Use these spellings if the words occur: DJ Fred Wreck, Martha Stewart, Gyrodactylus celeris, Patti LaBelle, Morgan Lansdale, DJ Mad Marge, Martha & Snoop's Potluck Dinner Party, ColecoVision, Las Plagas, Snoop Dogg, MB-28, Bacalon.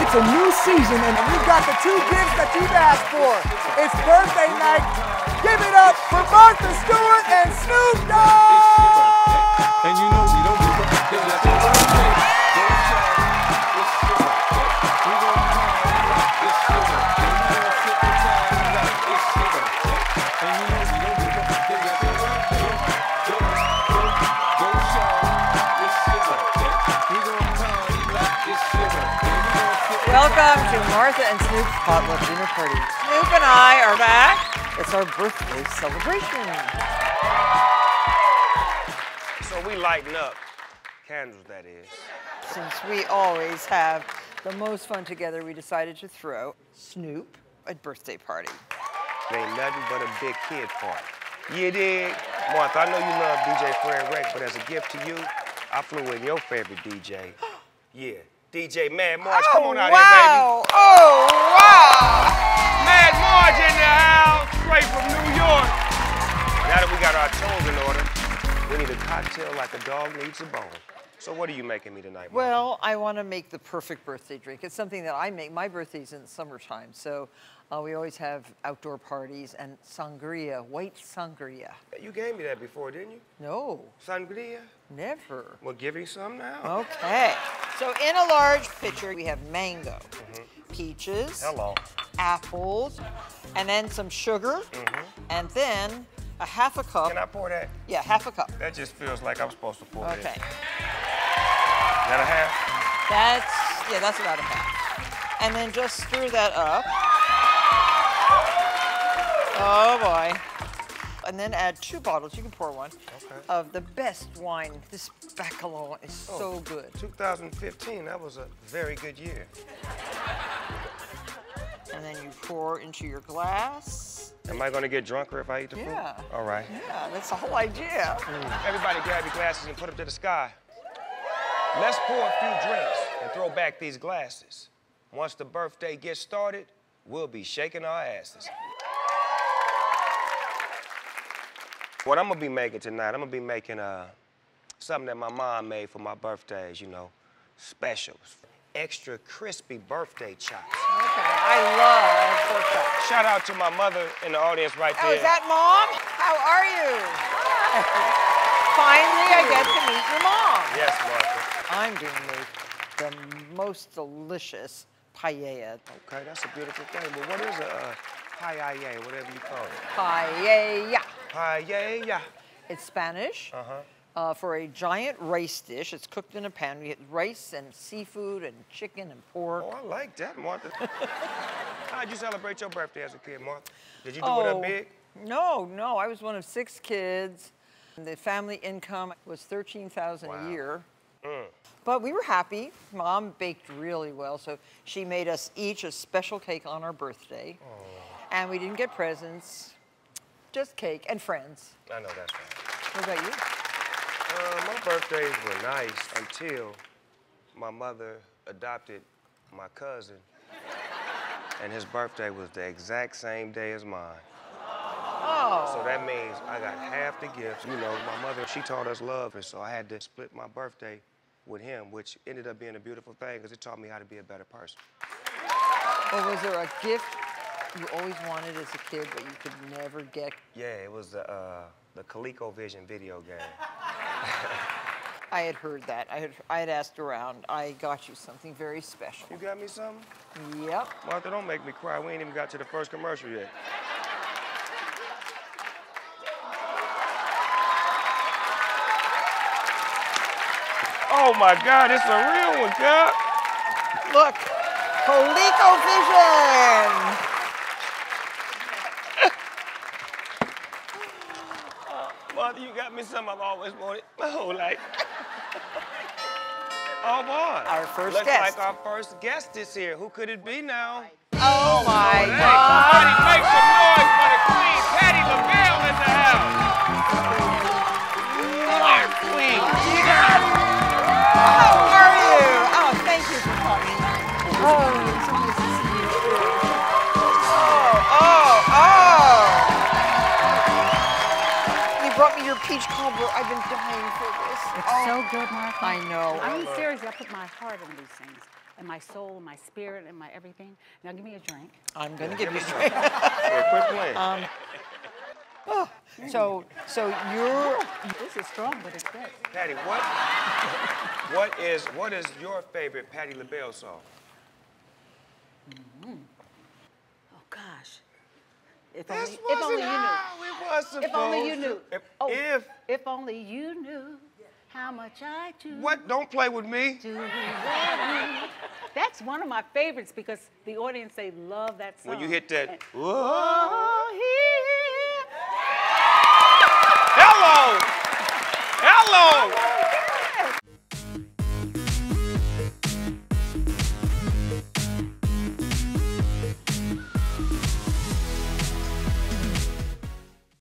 It's a new season, and we've got the two gifts that you've asked for. It's birthday night. Give it up for Martha Stewart and Snoop Dogg! And you know we don't give up the day like it's our day. Don't try it's your birthday. We don't cry it's your birthday. We don't sit the time like it's your birthday. And you know we don't give up the day like it's our day. Don't try it's your birthday. We don't cry like it's your birthday. Welcome to Martha and Snoop's Potluck Dinner Party. Snoop and I are back. It's our birthday celebration. So we lighten up. Candles, that is. Since we always have the most fun together, we decided to throw Snoop a birthday party. It ain't nothing but a big kid party. You dig? Martha, I know you love DJ Fred Wreck, but as a gift to you, I flew in your favorite DJ. Yeah. DJ Mad Marge, come on out here, baby. Oh, wow. Mad Marge in the house, straight from New York. Now that we got our toes in order, we need a cocktail like a dog needs a bone. So what are you making me tonight, Marge? Well, I want to make the perfect birthday drink. It's something that I make. My birthday's in the summertime, so we always have outdoor parties and sangria, white sangria. You gave me that before, didn't you? No. Sangria? Never. Well, give me some now. Okay. So in a large pitcher, we have mango, peaches, apples, and then some sugar, and then a half a cup. Can I pour that? Yeah, half a cup. That just feels like I'm supposed to pour it. Okay. Is that a half? Yeah, that's about a half. And then just stir that up. Oh boy. And then add 2 bottles, you can pour one, of the best wine. This Bacalon is so good. 2015, that was a very good year. And then you pour into your glass. Am I gonna get drunker if I eat the food? Yeah. All right. Yeah, that's the whole idea. Everybody grab your glasses and put them to the sky. Let's pour a few drinks and throw back these glasses. Once the birthday gets started, we'll be shaking our asses. What I'm gonna be making tonight, I'm gonna be making something that my mom made for my birthdays, you know, specials. Extra crispy birthday chops. Okay, I love birthday chops. Shout out to my mother in the audience right there. Oh, is that Mom? How are you? Finally, I get to meet your mom. Yes, Martha. I'm gonna make the most delicious paella. Okay, that's a beautiful thing. Well, what is a paella, whatever you call it? Paella. Paella. It's Spanish for a giant rice dish. It's cooked in a pan. We get rice and seafood and chicken and pork. Oh, I like that, Martha. How'd you celebrate your birthday as a kid, Martha? Did you do it up big? No, no. I was one of 6 kids. The family income was $13,000 a year. But we were happy. Mom baked really well, so she made us each a special cake on our birthday. Oh. And we didn't get presents. Just cake and friends. I know that's right. What about you? My birthdays were nice until my mother adopted my cousin, and his birthday was the exact same day as mine. Oh. So that means I got half the gifts. You know, my mother, she taught us love, and so I had to split my birthday with him, which ended up being a beautiful thing because it taught me how to be a better person. Well, was there a gift you always wanted as a kid, but you could never get? Yeah, it was the ColecoVision video game. I had heard that. I had asked around. I got you something very special. You got me something? Yep. Martha, don't make me cry. We ain't even got to the first commercial yet. Oh my God, it's a real one, girl. Look, ColecoVision. Martha, you got me something I've always wanted my whole life. Oh boy. Our first guest. Looks like our first guest is here. Who could it be now? Oh my God. Somebody make some noise for the Queen, Patti LaBelle in the house. You are Queen. How are you? Oh, thank you for coming. Oh, it's so nice to see you. Oh, oh, oh. Brought me your peach cobbler. I've been dying for this. It's so good, Martha. I know. I mean, seriously, I put my heart in these things. and my soul and my spirit and my everything. Now give me a drink. I'm going to give you a drink. Quickly. Oh, so you're... This is strong, but it's good. Patti, what is your favorite Patti LaBelle song? Mm-hmm. Oh, gosh. If only you knew. If only you knew how much I do. What? Don't play with me. That's one of my favorites because the audience, they love that song. When you hit that, and, whoa,